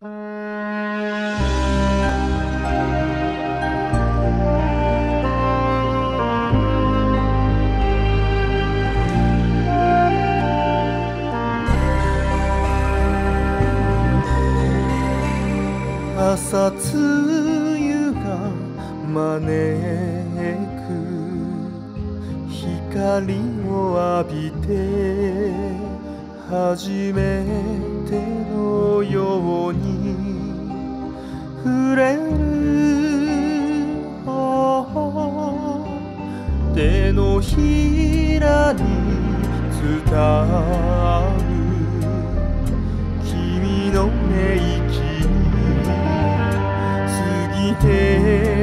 朝露が招く光を浴びて初めてのように触れる手のひらに伝わる君の音息「過ぎて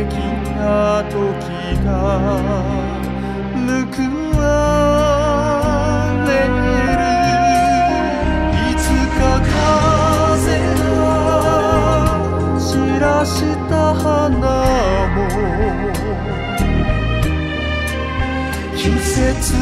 きた時が報われる」「いつか風が散らした花も季節へ」